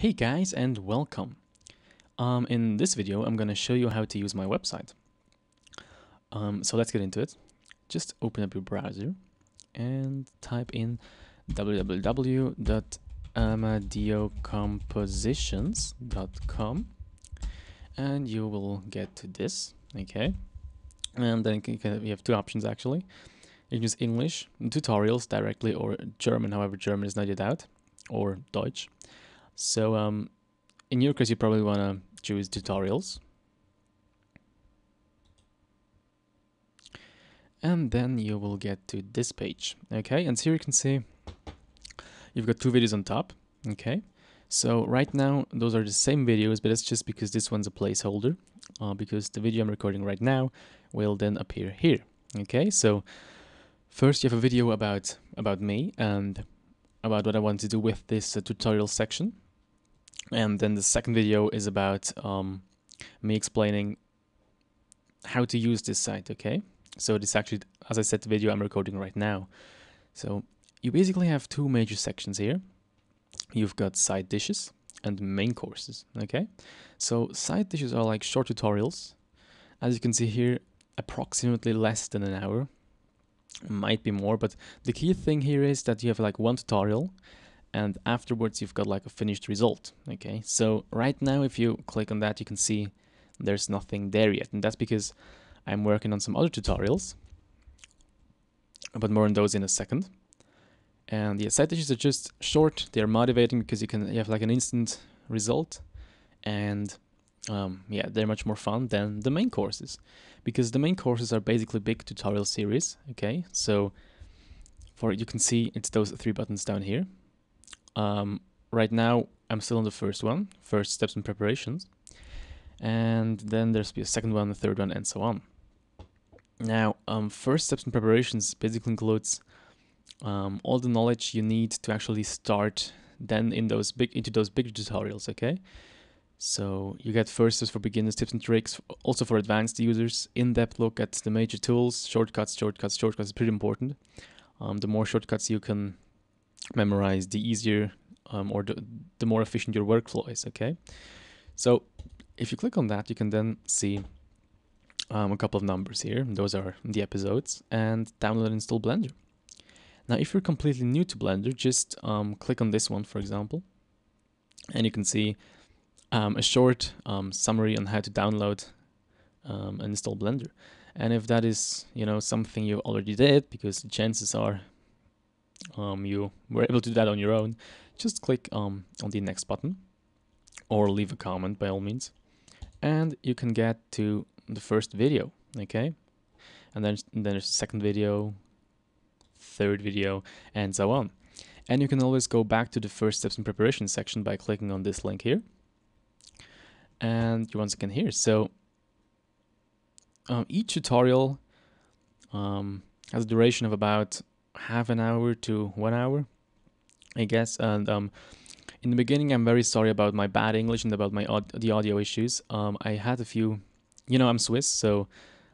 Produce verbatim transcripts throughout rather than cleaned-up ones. Hey guys, and welcome. Um, in this video, I'm gonna show you how to use my website. Um, so let's get into it. Just open up your browser and type in w w w dot amadeo compositions dot com, and you will get to this. Okay, and then you, can, you have two options actually. You can use English tutorials directly, or German. However, German is not yet out, or Deutsch. So um, in your case, you probably want to choose tutorials. And then you will get to this page. Okay, and here you can see you've got two videos on top. Okay, so right now, those are the same videos, but it's just because this one's a placeholder, uh, because the video I'm recording right now will then appear here. Okay, so first you have a video about, about me and about what I want to do with this uh, tutorial section. And then the second video is about um, me explaining how to use this site, okay? So this actually, as I said, the video I'm recording right now. So you basically have two major sections here. You've got side dishes and main courses, okay? So side dishes are like short tutorials. As you can see here, approximately less than an hour. Might be more, but the key thing here is that you have like one tutorial, and afterwards you've got like a finished result. Okay, so right now if you click on that, you can see there's nothing there yet, and that's because I'm working on some other tutorials, but more on those in a second. And the side dishes are just short; they're motivating because you can you have like an instant result, and um, yeah, they're much more fun than the main courses, because the main courses are basically big tutorial series. Okay, so for you can see it's those three buttons down here. Um, right now I'm still on the first one, first steps and preparations, and then there's be a second one, the third one, and so on. Now, um, first steps and preparations basically includes um, all the knowledge you need to actually start then in those big into those big tutorials. Okay. So you get first steps for beginners, tips and tricks, also for advanced users, in-depth look at the major tools, shortcuts, shortcuts, shortcuts is pretty important. Um, the more shortcuts you can memorize, the easier um, or the, the more efficient your workflow is, okay? So if you click on that, you can then see um, a couple of numbers here. Those are the episodes, and download and install Blender. Now, if you're completely new to Blender, just um, click on this one, for example, and you can see Um, a short um, summary on how to download um, and install Blender. And if that is, you know, something you already did, because the chances are um, you were able to do that on your own, just click um, on the next button or leave a comment by all means, and you can get to the first video, okay? And then, and then there's the second video, third video, and so on. And you can always go back to the first steps and preparation section by clicking on this link here. And you're once again here. So um, each tutorial um, has a duration of about half an hour to one hour, I guess. And um, in the beginning, I'm very sorry about my bad English and about my aud the audio issues. Um, I had a few, you know, I'm Swiss, so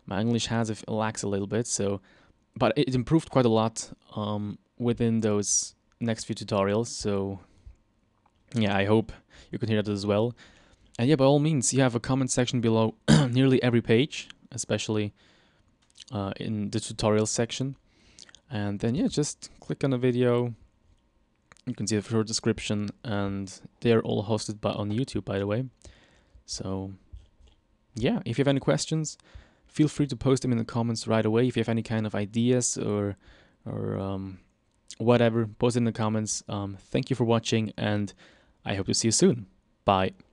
my English has a lacks a little bit. So, but it improved quite a lot um, within those next few tutorials. So yeah, I hope you can hear that as well. And yeah, by all means, you have a comment section below nearly every page, especially uh, in the tutorial section. And then, yeah, just click on a video. You can see the short description, and they're all hosted by, on YouTube, by the way. So, yeah, if you have any questions, feel free to post them in the comments right away. If you have any kind of ideas or, or um, whatever, post it in the comments. Um, thank you for watching, and I hope to see you soon. Bye.